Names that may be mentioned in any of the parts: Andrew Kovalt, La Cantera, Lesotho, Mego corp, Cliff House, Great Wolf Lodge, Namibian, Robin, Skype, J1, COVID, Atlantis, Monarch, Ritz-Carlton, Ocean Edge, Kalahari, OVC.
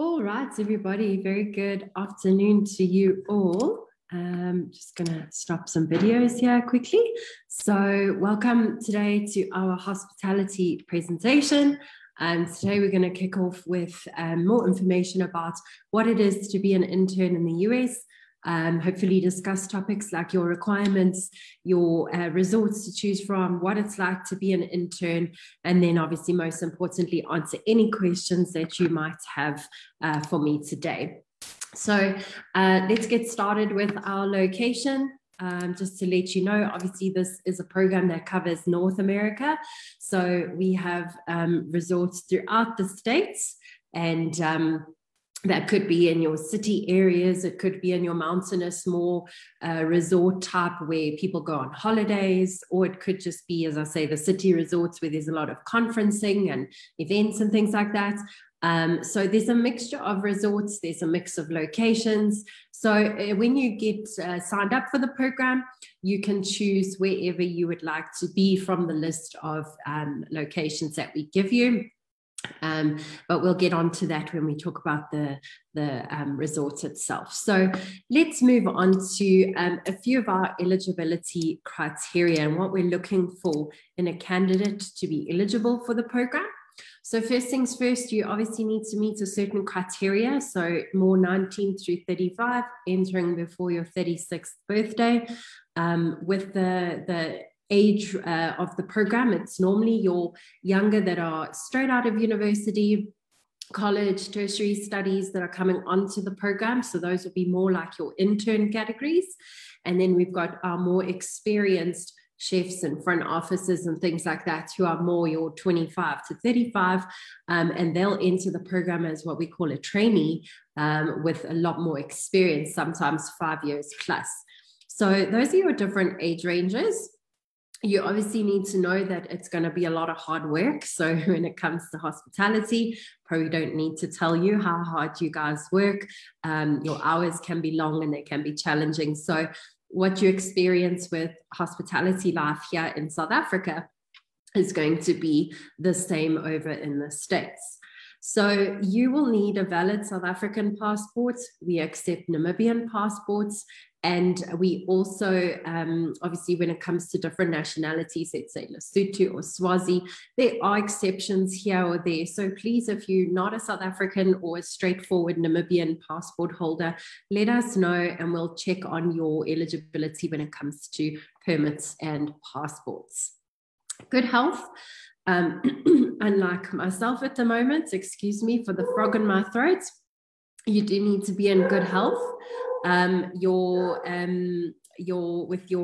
All right, everybody, very good afternoon to you all. Just going to stop some videos here quickly. So welcome today to our hospitality presentation. And today we're going to kick off with more information about what it is to be an intern in the US. Hopefully discuss topics like your requirements, your resorts to choose from, what it's like to be an intern, and then obviously most importantly answer any questions that you might have for me today. So let's get started with our location. Just to let you know, obviously this is a program that covers North America. So we have resorts throughout the states, and that could be in your city areas, it could be in your mountainous, more resort type where people go on holidays, or it could just be, as I say, the city resorts where there's a lot of conferencing and events and things like that. So there's a mixture of resorts, there's a mix of locations. So when you get signed up for the program, you can choose wherever you would like to be from the list of locations that we give you. But we'll get on to that when we talk about the resort itself. So let's move on to a few of our eligibility criteria and what we're looking for in a candidate to be eligible for the program. So first things first, you obviously need to meet a certain criteria. So more 19 through 35, entering before your 36th birthday. With the age of the program, it's normally your younger that are straight out of university, college, tertiary studies that are coming onto the program. So those would be more like your intern categories. And then we've got our more experienced chefs and front offices and things like that, who are more your 25 to 35, and they'll enter the program as what we call a trainee with a lot more experience, sometimes 5 years plus. So those are your different age ranges. You obviously need to know that it's going to be a lot of hard work. So when it comes to hospitality, probably don't need to tell you how hard you guys work. Your hours can be long and they can be challenging. So what you experience with hospitality life here in South Africa is going to be the same over in the States. So you will need a valid South African passport. We accept Namibian passports. And we also, obviously, when it comes to different nationalities, let's say Lesotho or Swazi, there are exceptions here or there. So please, if you're not a South African or a straightforward Namibian passport holder, let us know and we'll check on your eligibility when it comes to permits and passports. Good health. Unlike myself at the moment, excuse me for the frog in my throat, you do need to be in good health. With your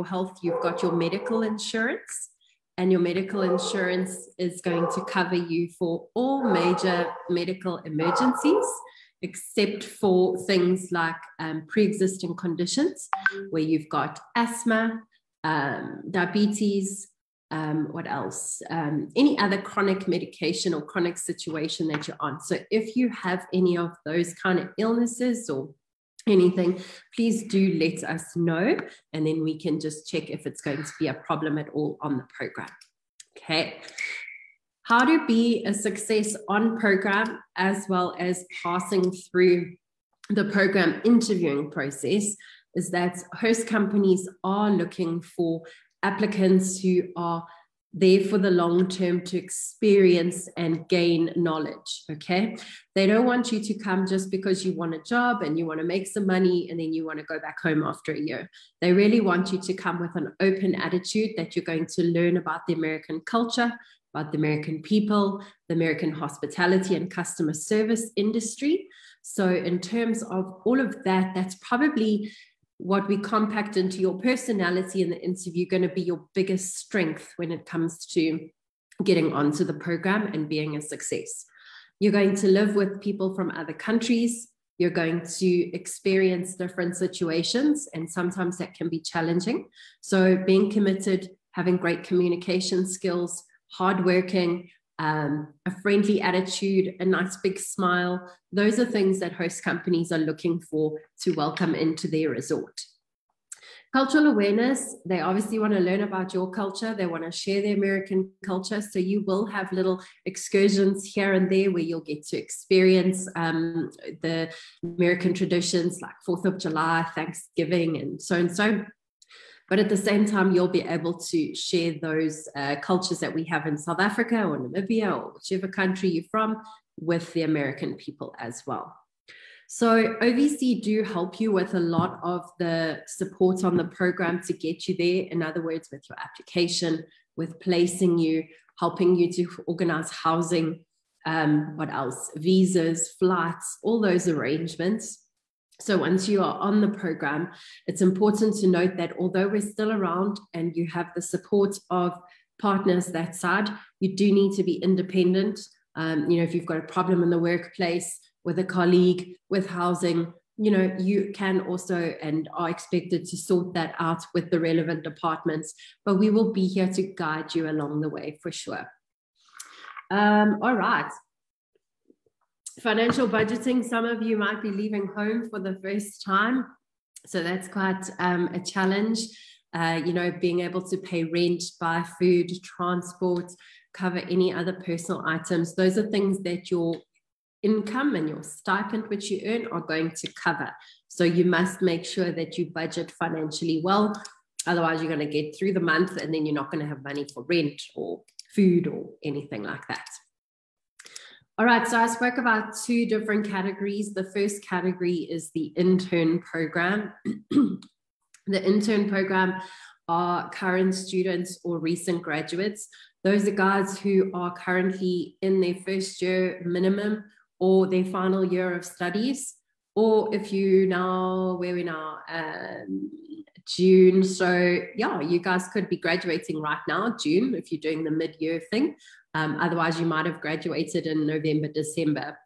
health, you've got your medical insurance, and your medical insurance is going to cover you for all major medical emergencies, except for things like pre-existing conditions, where you've got asthma, diabetes, what else? Any other chronic medication or chronic situation that you're on. So if you have any of those kind of illnesses or anything, please do let us know, and then we can just check if it's going to be a problem at all on the program. Okay. How to be a success on program as well as passing through the program interviewing process is that host companies are looking for applicants who are there for the long term to experience and gain knowledge, okay? They don't want you to come just because you want a job and you want to make some money and then you want to go back home after a year. They really want you to come with an open attitude that you're going to learn about the American culture, about the American people, the American hospitality and customer service industry. So in terms of all of that, that's probably what we compact into your personality in the interview going to be your biggest strength when it comes to getting onto the program and being a success. You're going to live with people from other countries. You're going to experience different situations, and sometimes that can be challenging. So being committed, having great communication skills, hardworking, a friendly attitude, a nice big smile. Those are things that host companies are looking for to welcome into their resort. Cultural awareness, they obviously want to learn about your culture. They want to share the American culture. So you will have little excursions here and there where you'll get to experience the American traditions like 4th of July, Thanksgiving, and so. But at the same time, you'll be able to share those cultures that we have in South Africa or Namibia or whichever country you're from with the American people as well. So OVC do help you with a lot of the support on the program to get you there. In other words, with your application, with placing you, helping you to organize housing, what else? Visas, flights, all those arrangements. So once you are on the program, it's important to note that although we're still around and you have the support of partners that side, you do need to be independent. You know, if you've got a problem in the workplace, with a colleague, with housing, you know, you can also and are expected to sort that out with the relevant departments, but we will be here to guide you along the way for sure. All right. Financial budgeting, some of you might be leaving home for the first time. So that's quite a challenge, you know, being able to pay rent, buy food, transport, cover any other personal items. Those are things that your income and your stipend which you earn are going to cover. So you must make sure that you budget financially well, otherwise you're going to get through the month and then you're not going to have money for rent or food or anything like that. All right, so I spoke about two different categories. The first category is the intern program. The intern program are current students or recent graduates. Those are guys who are currently in their first year minimum or their final year of studies, or if you now, where we now, June. So yeah, you guys could be graduating right now, June, if you're doing the mid-year thing. Otherwise, you might have graduated in November, December.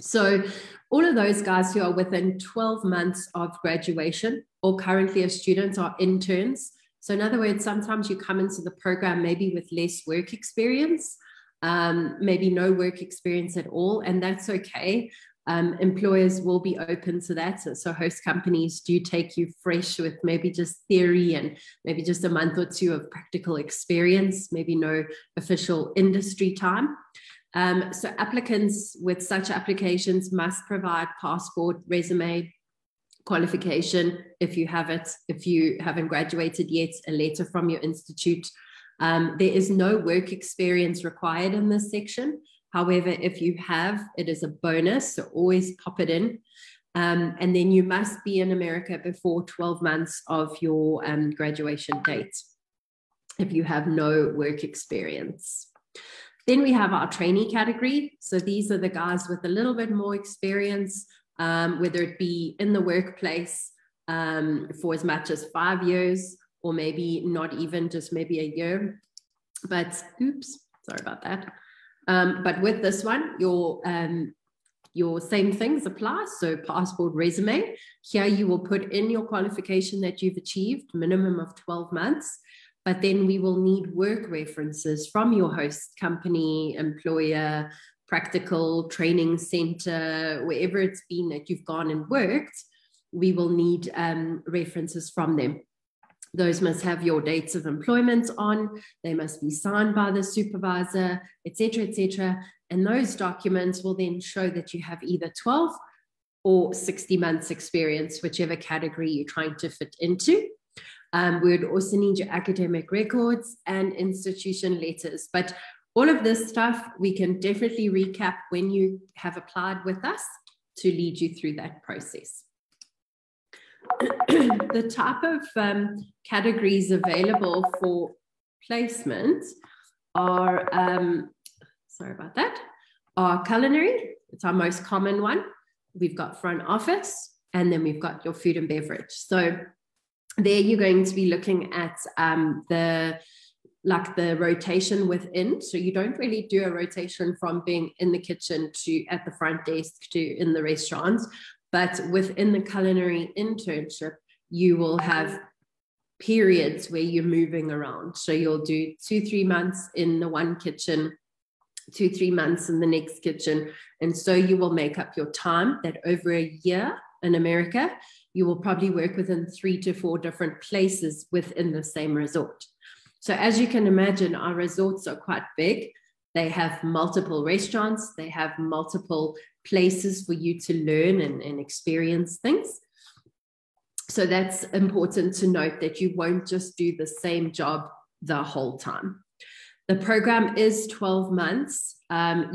So all of those guys who are within 12 months of graduation or currently as students are interns. So in other words, sometimes you come into the program maybe with less work experience, maybe no work experience at all, and that's okay. Employers will be open to that. So host companies do take you fresh with maybe just theory and maybe just a month or two of practical experience, maybe no official industry time. So applicants with such applications must provide passport, resume, qualification, if you have it. If you haven't graduated yet, a letter from your institute. There is no work experience required in this section. However, if you have, it is a bonus, so always pop it in. And then you must be in America before 12 months of your graduation date if you have no work experience. Then we have our trainee category. So these are the guys with a little bit more experience, whether it be in the workplace for as much as 5 years, or maybe not even, just maybe a year. But oops, sorry about that. But with this one, your same things apply. So passport, resume. Here you will put in your qualification that you've achieved, minimum of 12 months. But then we will need work references from your host company, employer, practical training center, wherever it's been that you've gone and worked. We will need references from them. Those must have your dates of employment on, they must be signed by the supervisor, etc., etc. And those documents will then show that you have either 12 or 60 months experience, whichever category you're trying to fit into. We would also need your academic records and institution letters. But all of this stuff, we can definitely recap when you have applied with us to lead you through that process. The type of categories available for placement are, sorry about that, are culinary. It's our most common one. We've got front office, and then we've got your food and beverage. So there you're going to be looking at the rotation within. So you don't really do a rotation from being in the kitchen to at the front desk to in the restaurants. But within the culinary internship, you will have periods where you're moving around. So you'll do 2-3 months in the one kitchen, 2-3 months in the next kitchen. And so you will make up your time that over a year in America, you will probably work within 3 to 4 different places within the same resort. So as you can imagine, our resorts are quite big. They have multiple restaurants. They have multiple places for you to learn and experience things. So that's important to note, that you won't just do the same job the whole time. The program is 12 months.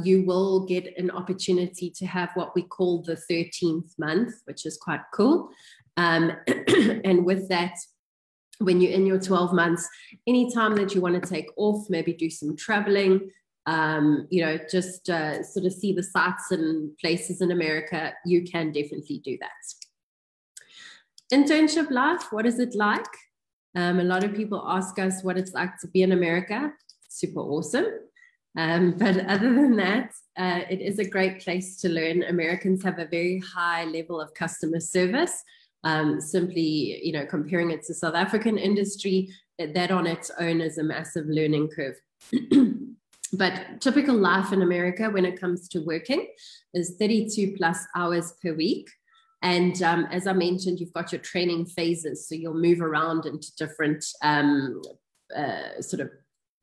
You will get an opportunity to have what we call the 13th month, which is quite cool. And with that, when you're in your 12 months, any time that you want to take off, maybe do some traveling, just sort of see the sights and places in America, you can definitely do that. Internship life, what is it like? A lot of people ask us what it's like to be in America. Super awesome. But other than that, it is a great place to learn. Americans have a very high level of customer service. Simply, comparing it to South African industry, that on its own is a massive learning curve. But typical life in America when it comes to working is 32+ hours per week. And as I mentioned, you've got your training phases. So you'll move around into different sort of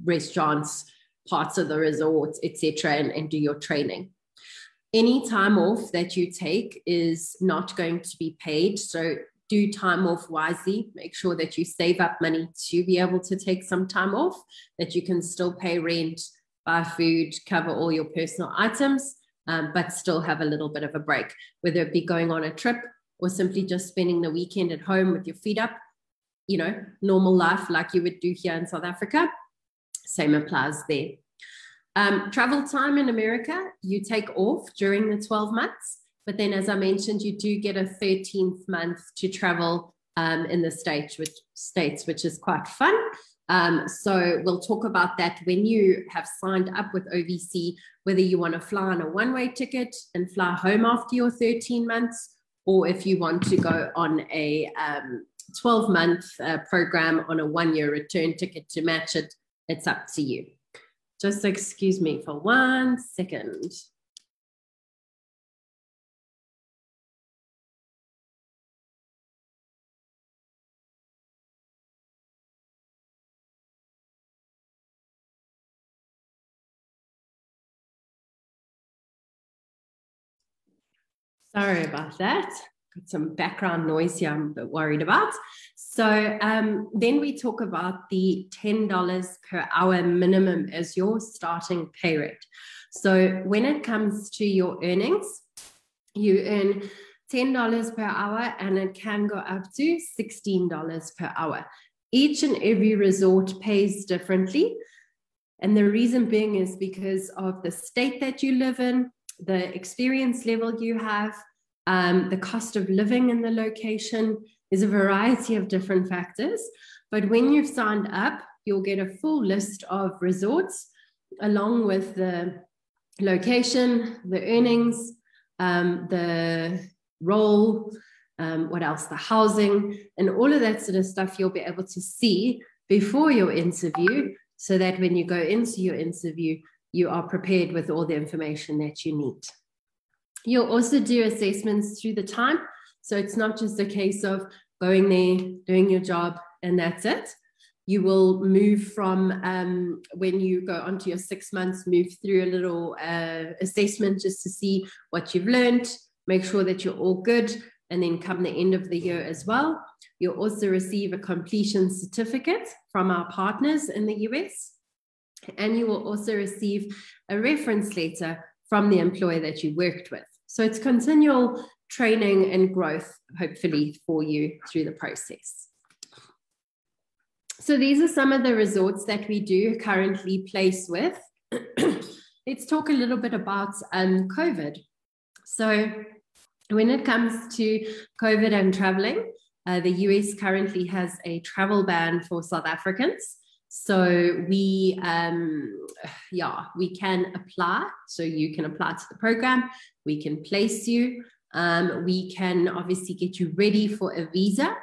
restaurants, parts of the resort, etc., and do your training. Any time off that you take is not going to be paid. So do time off wisely. Make sure that you save up money to be able to take some time off, that you can still pay rent, buy food, cover all your personal items, but still have a little bit of a break, whether it be going on a trip or simply just spending the weekend at home with your feet up, normal life like you would do here in South Africa. Same applies there. Travel time in America, you take off during the 12 months, but then as I mentioned, you do get a 13th month to travel in the States, which is quite fun. So we'll talk about that when you have signed up with OVC, whether you want to fly on a one-way ticket and fly home after your 13 months, or if you want to go on a 12-month program on a one-year return ticket to match it, it's up to you. Just excuse me for 1 second. Sorry about that. Got some background noise here I'm a bit worried about. So then we talk about the $10 per hour minimum as your starting pay rate. So when it comes to your earnings, you earn $10 per hour and it can go up to $16 per hour. Each and every resort pays differently. And the reason being is because of the state that you live in, the experience level you have, the cost of living in the location. There's a variety of different factors, but when you've signed up, you'll get a full list of resorts along with the location, the earnings, the role, what else, the housing, and all of that sort of stuff you'll be able to see before your interview, so that when you go into your interview, you are prepared with all the information that you need. You'll also do assessments through the time. So it's not just a case of going there, doing your job, and that's it. You will move from, when you go onto your 6 months, move through a little assessment just to see what you've learned, make sure that you're all good, and then come the end of the year as well. You'll also receive a completion certificate from our partners in the US, and you will also receive a reference letter from the employer that you worked with. So it's continual training and growth, hopefully, for you through the process. So these are some of the resorts that we do currently place with. Let's talk a little bit about COVID. So when it comes to COVID and traveling, the US currently has a travel ban for South Africans. So we can apply. So you can apply to the program. We can place you. We can obviously get you ready for a visa,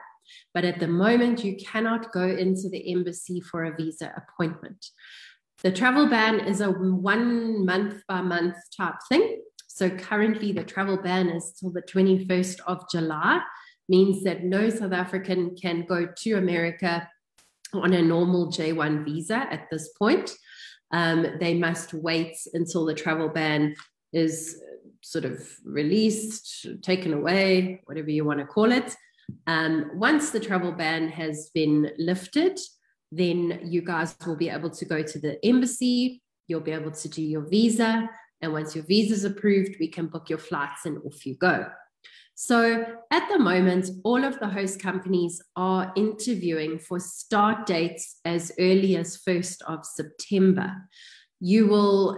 but at the moment you cannot go into the embassy for a visa appointment. The travel ban is a 1 month by month type thing. So currently the travel ban is till the 21st of July. means that no South African can go to America on a normal J1 visa at this point. They must wait until the travel ban is sort of released, taken away, whatever you want to call it. Once the travel ban has been lifted, then you guys will be able to go to the embassy. You'll be able to do your visa. And once your visa is approved, we can book your flights and off you go. So at the moment, all of the host companies are interviewing for start dates as early as 1st of September. You will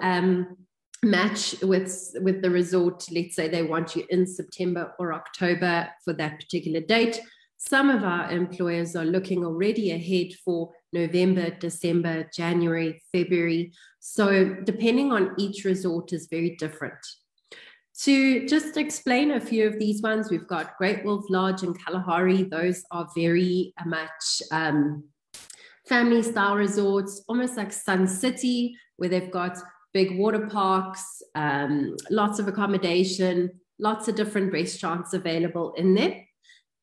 match with the resort. Let's say they want you in September or October for that particular date. Some of our employers are looking already ahead for November, December, January, February. So depending on each resort is very different. To just explain a few of these ones, we've got Great Wolf Lodge and Kalahari. Those are very much family style resorts, almost like Sun City, where they've got big water parks, lots of accommodation, lots of different restaurants available in there.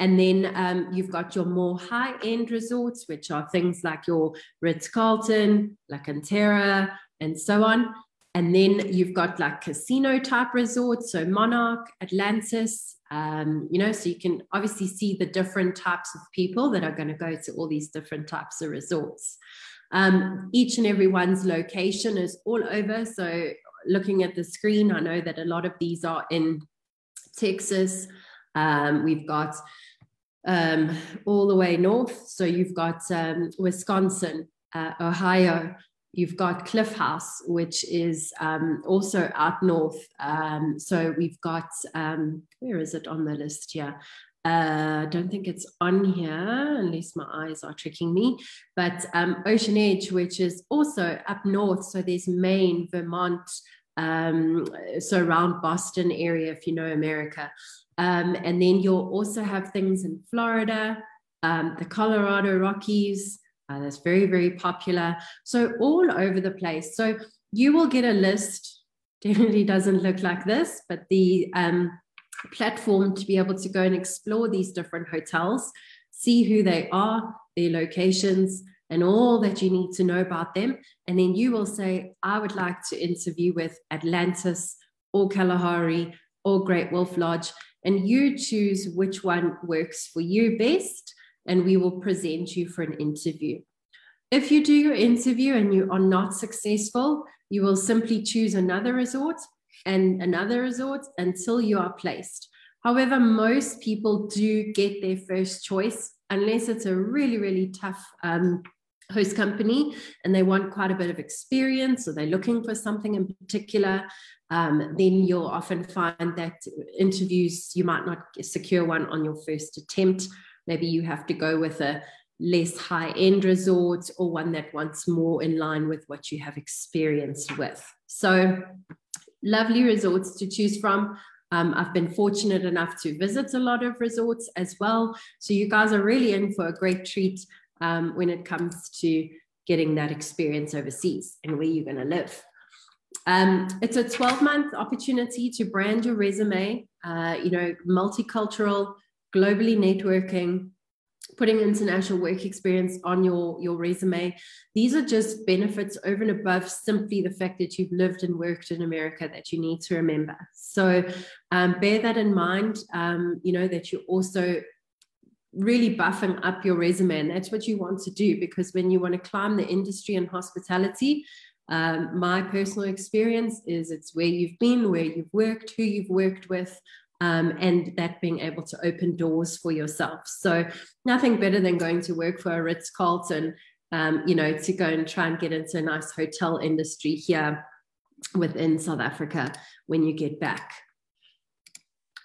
And then you've got your more high-end resorts, which are things like your Ritz-Carlton, La Cantera, and so on. And then you've got like casino type resorts, so Monarch, Atlantis, you know, so you can obviously see the different types of people that are going to go to all these different types of resorts. Each and every one's location is all over. So looking at the screen, I know that a lot of these are in Texas. We've got all the way north. So you've got Wisconsin, Ohio. You've got Cliff House, which is also out north. So we've got, where is it on the list here? I don't think it's on here, unless my eyes are tricking me. But Ocean Edge, which is also up north. So there's Maine, Vermont, so around Boston area, if you know America. And then you'll also have things in Florida, the Colorado Rockies. That's very, very popular. So all over the place. So you will get a list. Definitely doesn't look like this, but the platform to be able to go and explore these different hotels, see who they are, their locations, and all that you need to know about them. And then you will say, I would like to interview with Atlantis or Kalahari or Great Wolf Lodge. And you choose which one works for you best, and we will present you for an interview. If you do your interview and you are not successful, you will simply choose another resort until you are placed. However, most people do get their first choice, unless it's a really, really tough host company and they want quite a bit of experience or they're looking for something in particular, then you'll often find that interviews, you might not secure one on your first attempt. Maybe you have to go with a less high-end resort or one that wants more in line with what you have experienced with. So lovely resorts to choose from. I've been fortunate enough to visit a lot of resorts as well. So you guys are really in for a great treat when it comes to getting that experience overseas and where you're going to live. It's a 12-month opportunity to brand your resume, you know, multicultural, globally networking, putting international work experience on your resume. These are just benefits over and above simply the fact that you've lived and worked in America that you need to remember. So bear that in mind, you know, that you're also really buffing up your resume, and that's what you want to do, because when you want to climb the industry in hospitality, my personal experience is it's where you've been, where you've worked, who you've worked with, and that being able to open doors for yourself. So nothing better than going to work for a Ritz-Carlton, you know, to go and try and get into a nice hotel industry here within South Africa when you get back.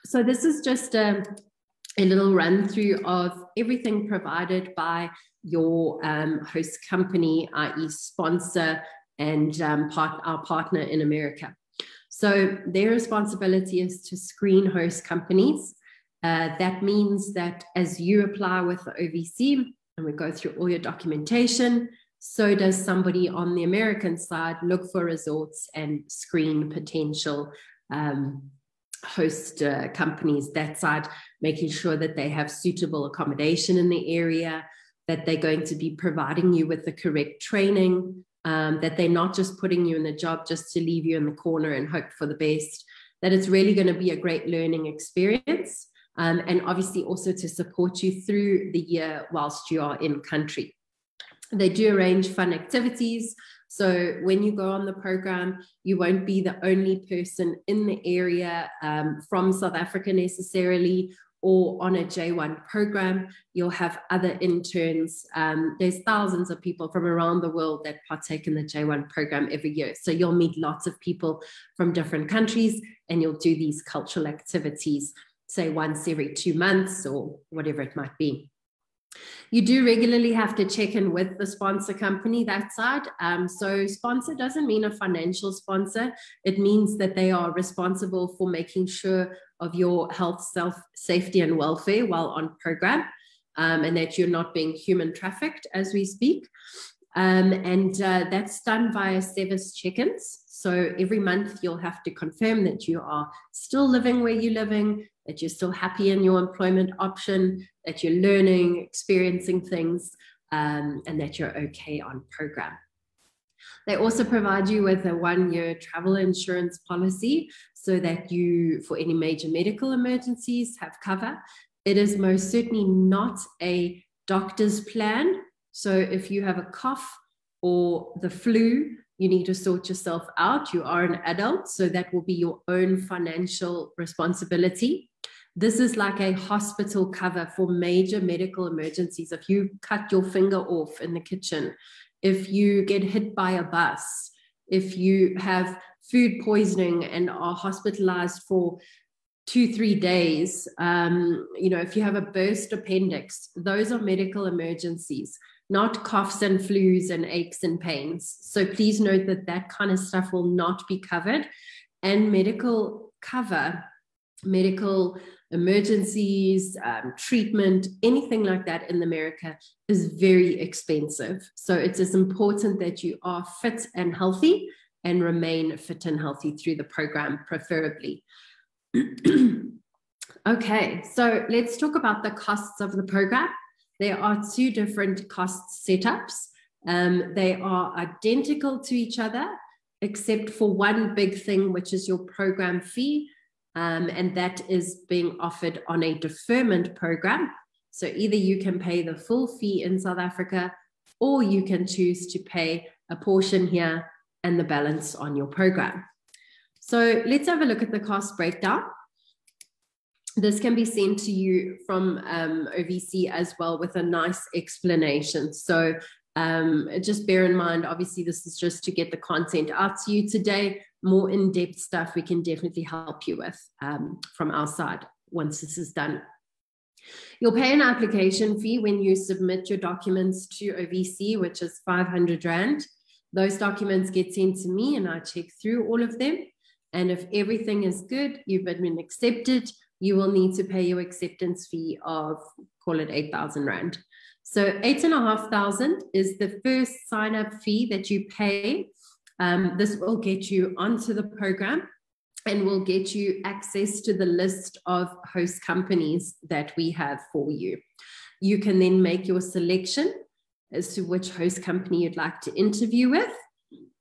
So this is just a little run through of everything provided by your host company, i.e. sponsor and our partner in America. So their responsibility is to screen host companies. That means that as you apply with the OVC and we go through all your documentation, so does somebody on the American side look for resorts and screen potential host companies that side, making sure that they have suitable accommodation in the area, that they're going to be providing you with the correct training, that they're not just putting you in a job just to leave you in the corner and hope for the best, that it's really going to be a great learning experience, and obviously also to support you through the year whilst you are in country. They do arrange fun activities. So when you go on the program, you won't be the only person in the area from South Africa necessarily, or on a J1 program. You'll have other interns. There's thousands of people from around the world that partake in the J1 program every year. So you'll meet lots of people from different countries, and you'll do these cultural activities, say once every 2 months or whatever it might be. You do regularly have to check in with the sponsor company that side. So sponsor doesn't mean a financial sponsor. It means that they are responsible for making sure of your health, safety and welfare while on program, and that you're not being human trafficked as we speak. That's done via service check-ins. So every month you'll have to confirm that you are still living where you're living, that you're still happy in your employment option, that you're learning, experiencing things, and that you're okay on program. They also provide you with a one-year travel insurance policy so that you, for any major medical emergencies, have cover. It is most certainly not a doctor's plan. So if you have a cough or the flu, you need to sort yourself out. You are an adult, so that will be your own financial responsibility. This is like a hospital cover for major medical emergencies. If you cut your finger off in the kitchen, if you get hit by a bus, if you have food poisoning and are hospitalized for 2-3 days, if you have a burst appendix, those are medical emergencies, not coughs and flus and aches and pains. So please note that that kind of stuff will not be covered. And medical cover, medical emergencies, treatment, anything like that in America is very expensive. So it's as important that you are fit and healthy and remain fit and healthy through the program, preferably. Okay, so let's talk about the costs of the program. There are two different cost setups. They are identical to each other, except for one big thing, which is your program fee. And that is being offered on a deferment program. So either you can pay the full fee in South Africa, or you can choose to pay a portion here and the balance on your program. So let's have a look at the cost breakdown. This can be sent to you from OVC as well with a nice explanation. So just bear in mind, obviously, this is just to get the content out to you today. More in-depth stuff we can definitely help you with from our side once this is done. You'll pay an application fee when you submit your documents to OVC, which is 500 Rand. Those documents get sent to me and I check through all of them. And if everything is good, you've been accepted, you will need to pay your acceptance fee of, call it 8,000 Rand. So 8,500 is the first sign-up fee that you pay. This will get you onto the program and will get you access to the list of host companies that we have for you. You can then make your selection as to which host company you'd like to interview with.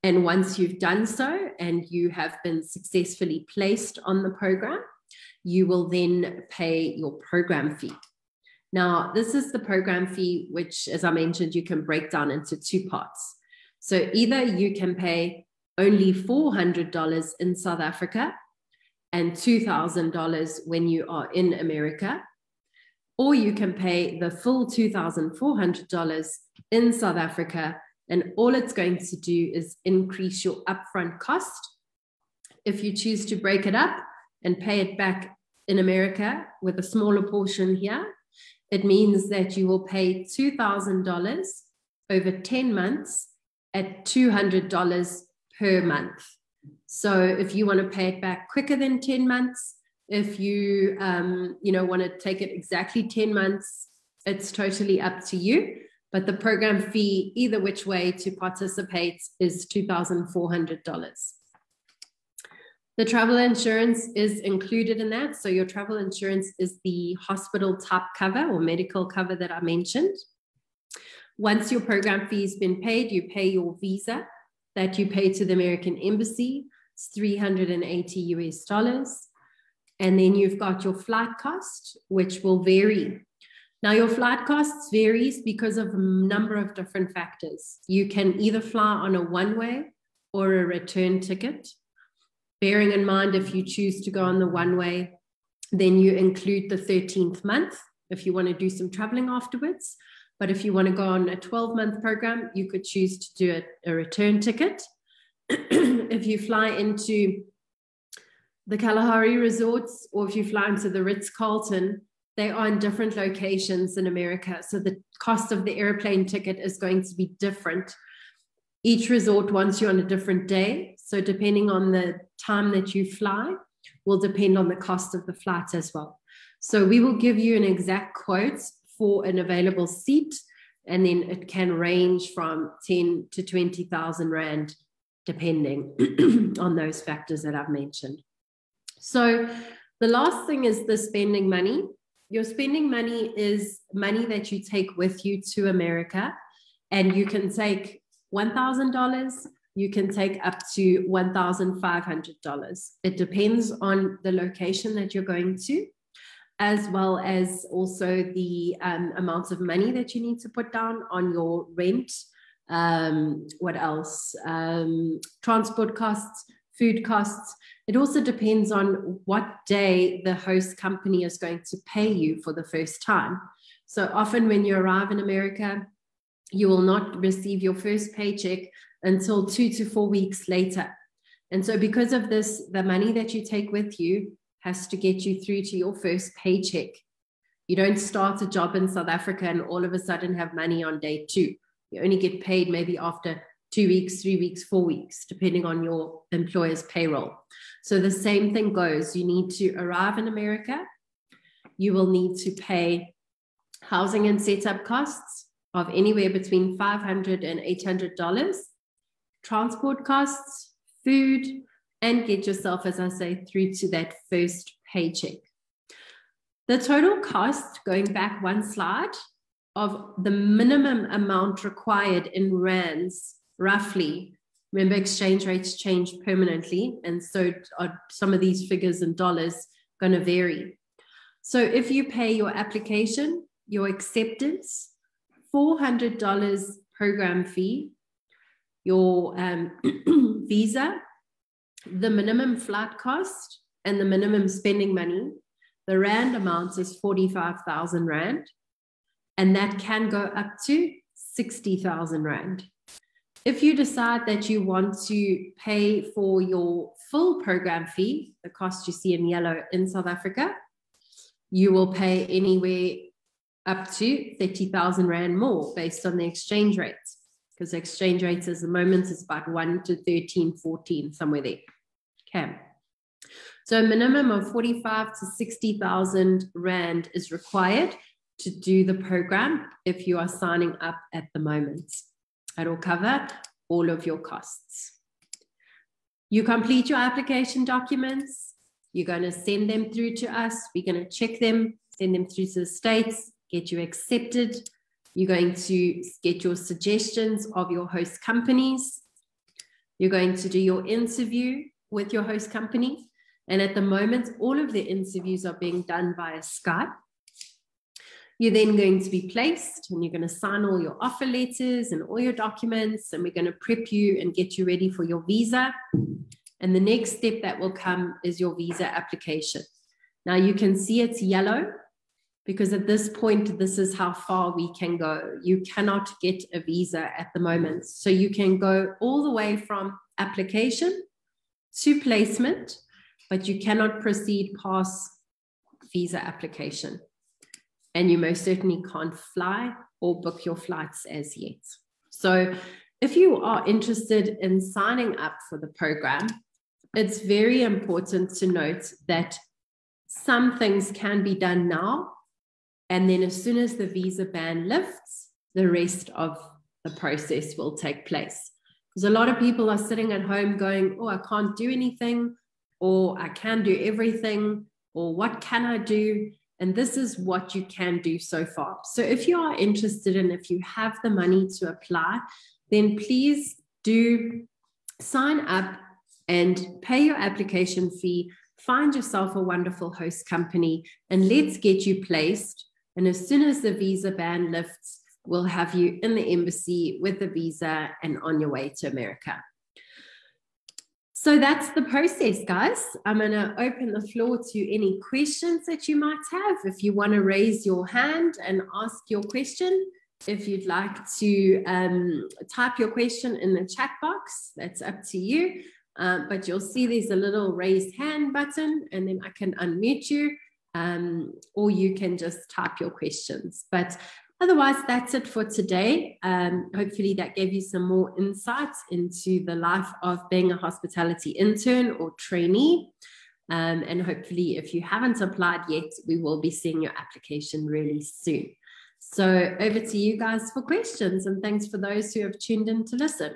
And once you've done so and you have been successfully placed on the program, you will then pay your program fee. Now, this is the program fee, which, as I mentioned, you can break down into two parts. So either you can pay only $400 in South Africa and $2,000 when you are in America, or you can pay the full $2,400 in South Africa, and all it's going to do is increase your upfront cost. If you choose to break it up and pay it back in America with a smaller portion here, it means that you will pay $2,000 over 10 months at $200 per month. So if you want to pay it back quicker than 10 months, if you want to take it exactly 10 months, it's totally up to you. But the program fee, either which way to participate, is $2,400. The travel insurance is included in that. So your travel insurance is the hospital top cover or medical cover that I mentioned. Once your program fee has been paid, you pay your visa that you pay to the American Embassy. It's $380 US. And then you've got your flight cost, which will vary. Now your flight costs varies because of a number of different factors. You can either fly on a one-way or a return ticket. Bearing in mind, if you choose to go on the one-way, then you include the 13th month if you want to do some traveling afterwards. But if you want to go on a 12-month program, you could choose to do a return ticket. If you fly into the Kalahari resorts, or if you fly into the Ritz-Carlton, they are in different locations in America. So the cost of the airplane ticket is going to be different. Each resort wants you on a different day. So depending on the time that you fly will depend on the cost of the flight as well. So we will give you an exact quote for an available seat, and then it can range from 10 to 20,000 Rand, depending on those factors that I've mentioned. So the last thing is the spending money. Your spending money is money that you take with you to America, and you can take $1,000, you can take up to $1,500. It depends on the location that you're going to, as well as also the amount of money that you need to put down on your rent, what else, transport costs, food costs. It also depends on what day the host company is going to pay you for the first time. So often when you arrive in America, you will not receive your first paycheck until 2 to 4 weeks later. And so because of this, the money that you take with you has to get you through to your first paycheck. You don't start a job in South Africa and all of a sudden have money on day two. You only get paid maybe after 2 weeks, 3 weeks, 4 weeks, depending on your employer's payroll. So the same thing goes. You need to arrive in America. You will need to pay housing and setup costs of anywhere between $500 and $800, transport costs, food, and get yourself, as I say, through to that first paycheck. The total cost, going back one slide, of the minimum amount required in rands roughly, remember exchange rates change permanently, and so are some of these figures in dollars going to vary. So if you pay your application, your acceptance, $400 program fee, your visa, the minimum flight cost, and the minimum spending money, the rand amount is 45,000 Rand, and that can go up to 60,000 Rand. If you decide that you want to pay for your full program fee, the cost you see in yellow in South Africa, you will pay anywhere up to 30,000 Rand more based on the exchange rate, because the exchange rate at the moment is about 1 to 13, 14, somewhere there. Okay. So a minimum of 45 to 60,000 Rand is required to do the program if you are signing up at the moment. It'll cover all of your costs. You complete your application documents. You're going to send them through to us. We're going to check them, send them through to the States, get you accepted. You're going to get your suggestions of your host companies. You're going to do your interview with your host company. And at the moment, all of the interviews are being done via Skype. You're then going to be placed, and you're going to sign all your offer letters and all your documents, and we're going to prep you and get you ready for your visa. And the next step that will come is your visa application. Now you can see it's yellow because at this point, this is how far we can go. You cannot get a visa at the moment. So you can go all the way from application to placement, but you cannot proceed past visa application. And you most certainly can't fly or book your flights as yet. So if you are interested in signing up for the program, it's very important to note that some things can be done now, and then as soon as the visa ban lifts, the rest of the process will take place. Because a lot of people are sitting at home going, oh, I can't do anything, or I can do everything, or what can I do? And this is what you can do so far. So if you are interested and if you have the money to apply, then please do sign up and pay your application fee, find yourself a wonderful host company, and let's get you placed. And as soon as the visa ban lifts, we'll have you in the embassy with a visa and on your way to America. So that's the process, guys. I'm going to open the floor to any questions that you might have. If you want to raise your hand and ask your question, if you'd like to type your question in the chat box, that's up to you. But you'll see there's a little raise hand button, and then I can unmute you, or you can just type your questions. But otherwise, that's it for today. Hopefully that gave you some more insights into the life of being a hospitality intern or trainee. And hopefully if you haven't applied yet, we will be seeing your application really soon. So over to you guys for questions, and thanks for those who have tuned in to listen.